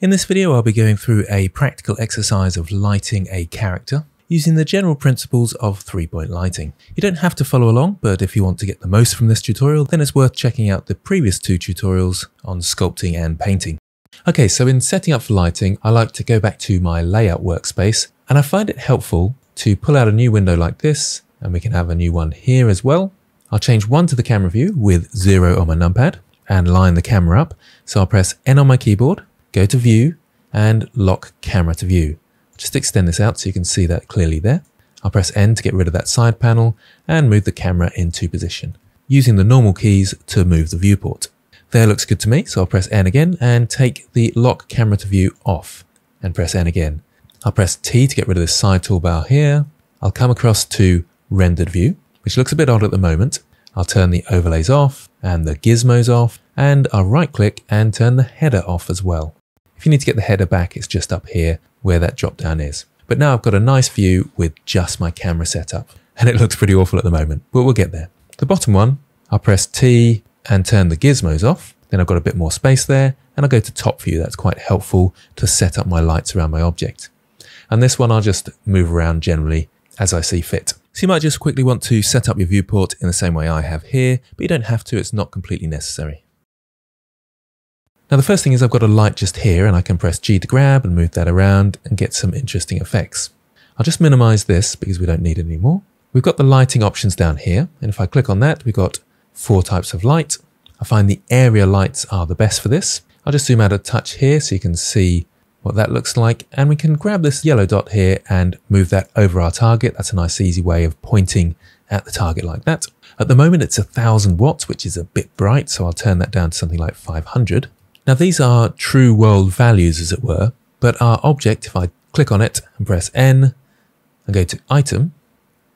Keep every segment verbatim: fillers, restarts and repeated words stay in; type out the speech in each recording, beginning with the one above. In this video, I'll be going through a practical exercise of lighting a character using the general principles of three-point lighting. You don't have to follow along, but if you want to get the most from this tutorial, then it's worth checking out the previous two tutorials on sculpting and painting. Okay, so in setting up for lighting, I like to go back to my layout workspace, and I find it helpful to pull out a new window like this, and we can have a new one here as well. I'll change one to the camera view with zero on my numpad and line the camera up. So I'll press N on my keyboard, go to view and lock camera to view. Just extend this out so you can see that clearly there. I'll press N to get rid of that side panel and move the camera into position using the normal keys to move the viewport. There, looks good to me. So I'll press N again and take the lock camera to view off and press N again. I'll press T to get rid of this side toolbar here. I'll come across to rendered view, which looks a bit odd at the moment. I'll turn the overlays off and the gizmos off, and I'll right click and turn the header off as well. If you need to get the header back, it's just up here where that drop down is. But now I've got a nice view with just my camera setup, and it looks pretty awful at the moment, but we'll get there. The bottom one, I'll press T and turn the gizmos off. Then I've got a bit more space there, and I'll go to top view. That's quite helpful to set up my lights around my object. And this one, I'll just move around generally as I see fit. So you might just quickly want to set up your viewport in the same way I have here, but you don't have to, it's not completely necessary. Now the first thing is I've got a light just here, and I can press G to grab and move that around and get some interesting effects. I'll just minimize this because we don't need it anymore. We've got the lighting options down here, and if I click on that, we've got four types of light. I find the area lights are the best for this. I'll just zoom out a touch here so you can see what that looks like, and we can grab this yellow dot here and move that over our target. That's a nice easy way of pointing at the target like that. At the moment it's a thousand watts, which is a bit bright, so I'll turn that down to something like five hundred. Now these are true world values as it were, but our object, if I click on it and press N and go to item,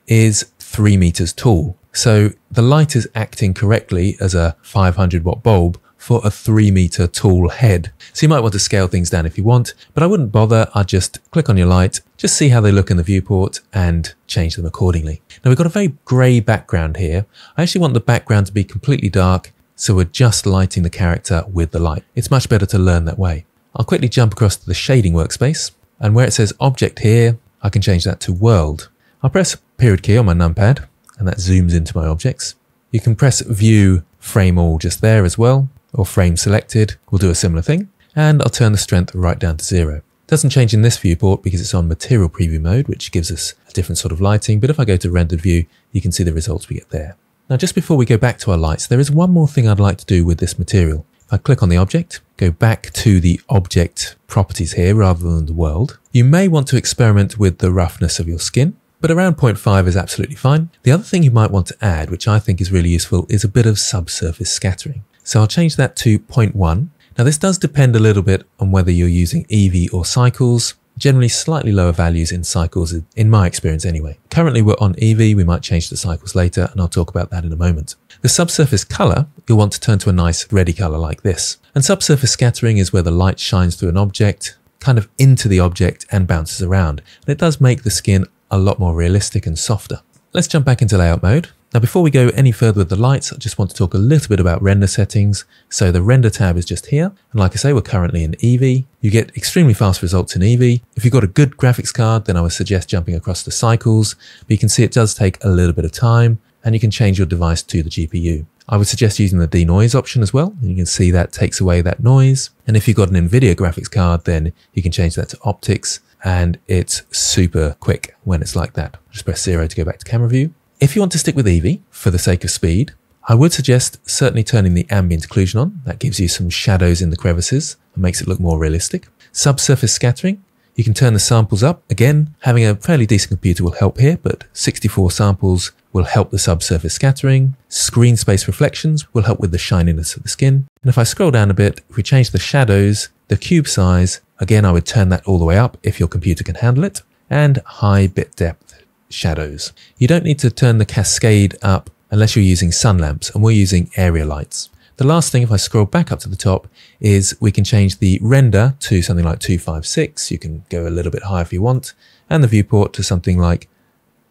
is three meters tall. So the light is acting correctly as a five hundred watt bulb for a three meter tall head. So you might want to scale things down if you want, but I wouldn't bother. I'd just click on your light, just see how they look in the viewport and change them accordingly. Now we've got a very gray background here. I actually want the background to be completely dark, so we're just lighting the character with the light. It's much better to learn that way. I'll quickly jump across to the shading workspace, and where it says object here, I can change that to world. I'll press period key on my numpad and that zooms into my objects. You can press view frame all just there as well, or frame selected will do a similar thing, and I'll turn the strength right down to zero. Doesn't change in this viewport because it's on material preview mode, which gives us a different sort of lighting, but if I go to rendered view, you can see the results we get there. Now just before we go back to our lights, there is one more thing I'd like to do with this material. If I click on the object, go back to the object properties here rather than the world. You may want to experiment with the roughness of your skin, but around zero point five is absolutely fine. The other thing you might want to add, which I think is really useful, is a bit of subsurface scattering. So I'll change that to zero point one. Now this does depend a little bit on whether you're using Eevee or Cycles. Generally slightly lower values in Cycles, in my experience anyway. Currently we're on Eevee, we might change to Cycles later, and I'll talk about that in a moment. The subsurface color, you'll want to turn to a nice reddy color like this. And subsurface scattering is where the light shines through an object, kind of into the object and bounces around. And it does make the skin a lot more realistic and softer. Let's jump back into layout mode. Now before we go any further with the lights, I just want to talk a little bit about render settings. So the render tab is just here. And like I say, we're currently in Eevee. You get extremely fast results in Eevee. If you've got a good graphics card, then I would suggest jumping across to Cycles, but you can see it does take a little bit of time, and you can change your device to the G P U. I would suggest using the denoise option as well. And you can see that takes away that noise. And if you've got an Nvidia graphics card, then you can change that to Optix, and it's super quick when it's like that. Just press zero to go back to camera view. If you want to stick with Eevee for the sake of speed, I would suggest certainly turning the ambient occlusion on. That gives you some shadows in the crevices and makes it look more realistic. Subsurface scattering, you can turn the samples up. Again, having a fairly decent computer will help here, but sixty-four samples will help the subsurface scattering. Screen space reflections will help with the shininess of the skin. And if I scroll down a bit, if we change the shadows, the cube size, again, I would turn that all the way up if your computer can handle it, and high bit depth shadows. You don't need to turn the cascade up unless you're using sun lamps, and we're using area lights. The last thing, if I scroll back up to the top, is we can change the render to something like two fifty-six. You can go a little bit higher if you want, and the viewport to something like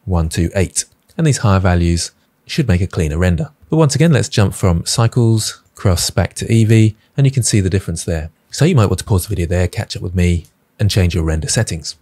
one twenty-eight. And these higher values should make a cleaner render. But once again, let's jump from Cycles, cross back to Eevee, and you can see the difference there. So you might want to pause the video there, catch up with me, and change your render settings.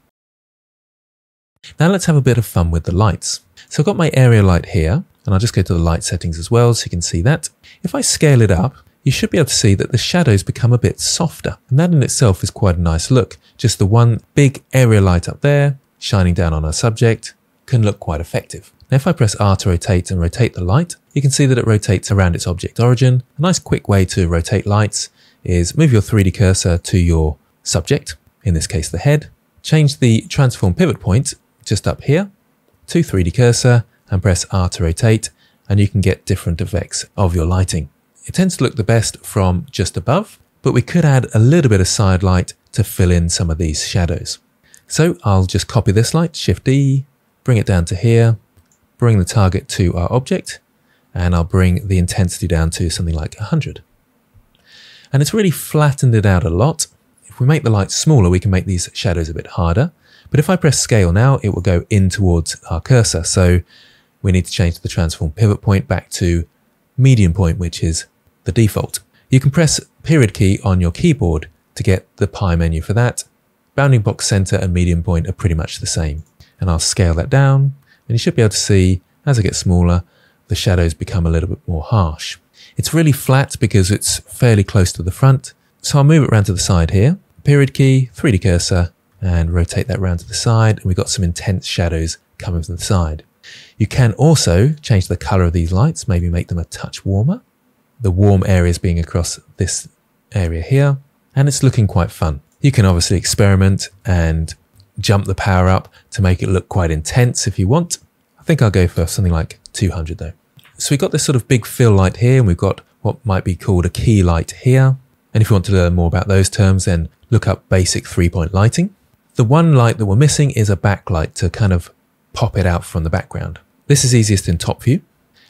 Now let's have a bit of fun with the lights. So I've got my area light here, and I'll just go to the light settings as well so you can see that. If I scale it up, you should be able to see that the shadows become a bit softer, and that in itself is quite a nice look. Just the one big area light up there, shining down on our subject, can look quite effective. Now if I press R to rotate and rotate the light, you can see that it rotates around its object origin. A nice quick way to rotate lights is move your three D cursor to your subject, in this case the head, change the transform pivot point just up here to three D cursor and press R to rotate, and you can get different effects of your lighting. It tends to look the best from just above, but we could add a little bit of side light to fill in some of these shadows. So I'll just copy this light, Shift D, bring it down to here, bring the target to our object, and I'll bring the intensity down to something like one hundred. And it's really flattened it out a lot. If we make the light smaller, we can make these shadows a bit harder. But if I press scale now, it will go in towards our cursor. So we need to change the transform pivot point back to median point, which is the default. You can press period key on your keyboard to get the pie menu for that. Bounding box center and median point are pretty much the same. And I'll scale that down, and you should be able to see as it gets smaller, the shadows become a little bit more harsh. It's really flat because it's fairly close to the front. So I'll move it around to the side here, period key, three D cursor, and rotate that round to the side. And we've got some intense shadows coming from the side. You can also change the color of these lights, maybe make them a touch warmer. The warm areas being across this area here, and it's looking quite fun. You can obviously experiment and jump the power up to make it look quite intense if you want. I think I'll go for something like two hundred though. So we've got this sort of big fill light here, and we've got what might be called a key light here. And if you want to learn more about those terms, then look up basic three-point lighting. The one light that we're missing is a backlight to kind of pop it out from the background. This is easiest in top view.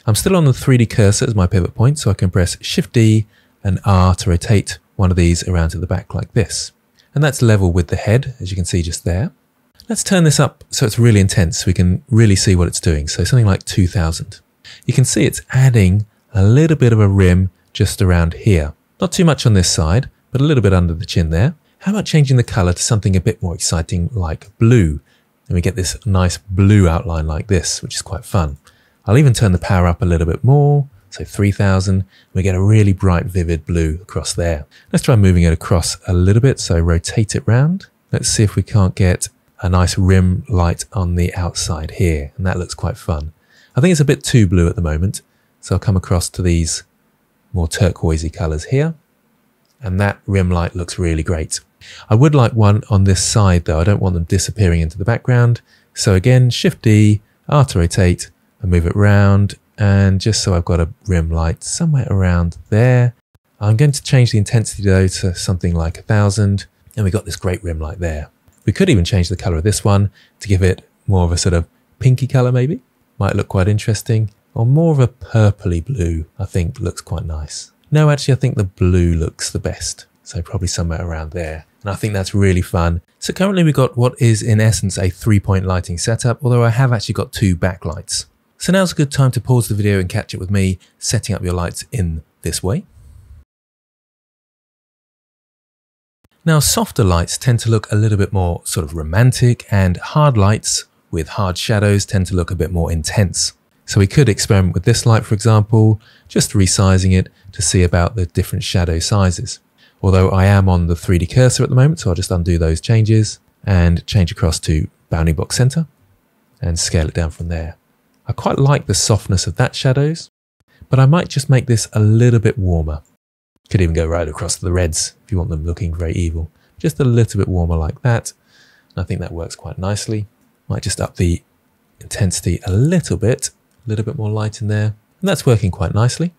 I'm still on the three D cursor as my pivot point, so I can press Shift D and R to rotate one of these around to the back like this. And that's level with the head, as you can see just there. Let's turn this up so it's really intense, so we can really see what it's doing. So something like two thousand. You can see it's adding a little bit of a rim just around here. Not too much on this side, but a little bit under the chin there. How about changing the color to something a bit more exciting like blue? And we get this nice blue outline like this, which is quite fun. I'll even turn the power up a little bit more, so three thousand. We get a really bright, vivid blue across there. Let's try moving it across a little bit, so rotate it round. Let's see if we can't get a nice rim light on the outside here, and that looks quite fun. I think it's a bit too blue at the moment, so I'll come across to these more turquoisey colors here, and that rim light looks really great. I would like one on this side though. I don't want them disappearing into the background. So again, Shift D, R to rotate, and move it round, and just so I've got a rim light somewhere around there. I'm going to change the intensity though to something like a thousand, and we got this great rim light there. We could even change the color of this one to give it more of a sort of pinky color maybe. Might look quite interesting, or more of a purpley blue, I think looks quite nice. No, actually I think the blue looks the best. So probably somewhere around there. And I think that's really fun. So currently we've got what is in essence a three point lighting setup, although I have actually got two backlights. So now's a good time to pause the video and catch up with me setting up your lights in this way. Now softer lights tend to look a little bit more sort of romantic, and hard lights with hard shadows tend to look a bit more intense. So we could experiment with this light, for example, just resizing it to see about the different shadow sizes. Although I am on the three D cursor at the moment, so I'll just undo those changes and change across to bounding box center and scale it down from there. I quite like the softness of that shadows, but I might just make this a little bit warmer. Could even go right across to the reds if you want them looking very evil. Just a little bit warmer like that. And I think that works quite nicely. Might just up the intensity a little bit. A little bit more light in there, and that's working quite nicely.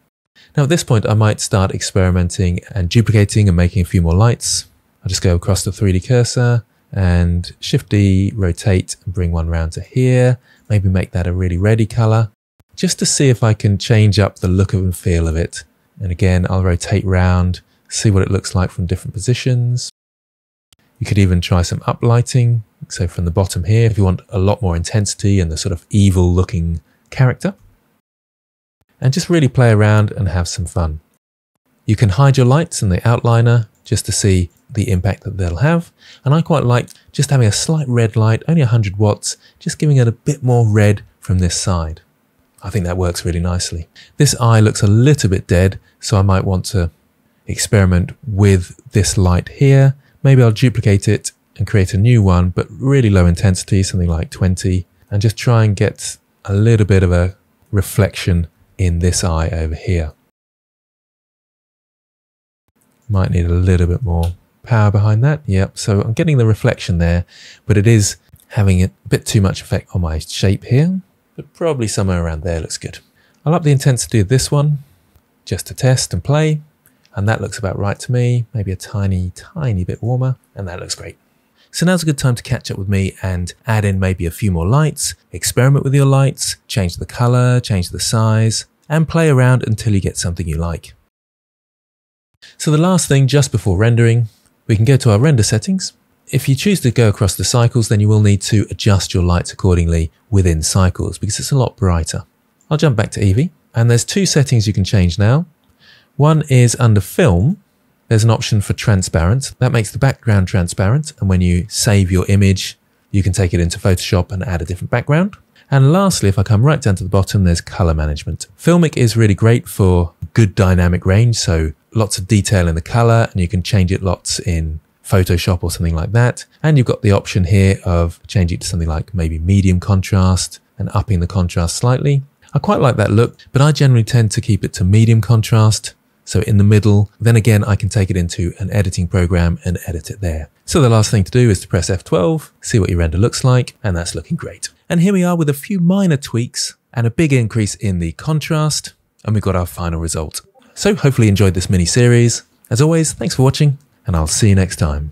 Now at this point I might start experimenting and duplicating and making a few more lights. I'll just go across the three D cursor and Shift D, rotate, and bring one round to here, maybe make that a really reddy color, just to see if I can change up the look and feel of it. And again, I'll rotate round, see what it looks like from different positions. You could even try some uplighting, so from the bottom here if you want a lot more intensity and the sort of evil looking character, and just really play around and have some fun. You can hide your lights in the outliner, just to see the impact that they'll have. And I quite like just having a slight red light, only one hundred watts, just giving it a bit more red from this side. I think that works really nicely. This eye looks a little bit dead, so I might want to experiment with this light here. Maybe I'll duplicate it and create a new one, but really low intensity, something like twenty, and just try and get a little bit of a reflection in this eye over here. Might need a little bit more power behind that. Yep, so I'm getting the reflection there, but it is having a bit too much effect on my shape here. But probably somewhere around there looks good. I'll up the intensity of this one just to test and play, and that looks about right to me. Maybe a tiny, tiny bit warmer, and that looks great. So now's a good time to catch up with me and add in maybe a few more lights, experiment with your lights, change the color, change the size, and play around until you get something you like. So the last thing just before rendering, we can go to our render settings. If you choose to go across the cycles, then you will need to adjust your lights accordingly within cycles because it's a lot brighter. I'll jump back to Eevee, and there's two settings you can change now. One is under film, there's an option for transparent. That makes the background transparent, and when you save your image, you can take it into Photoshop and add a different background. And lastly, if I come right down to the bottom, there's color management. Filmic is really great for good dynamic range, so lots of detail in the color, and you can change it lots in Photoshop or something like that. And you've got the option here of changing it to something like maybe medium contrast and upping the contrast slightly. I quite like that look, but I generally tend to keep it to medium contrast, so in the middle. Then again, I can take it into an editing program and edit it there. So the last thing to do is to press F twelve, see what your render looks like, and that's looking great. And here we are with a few minor tweaks and a big increase in the contrast, and we've got our final result. So hopefully you enjoyed this mini series. As always, thanks for watching, and I'll see you next time.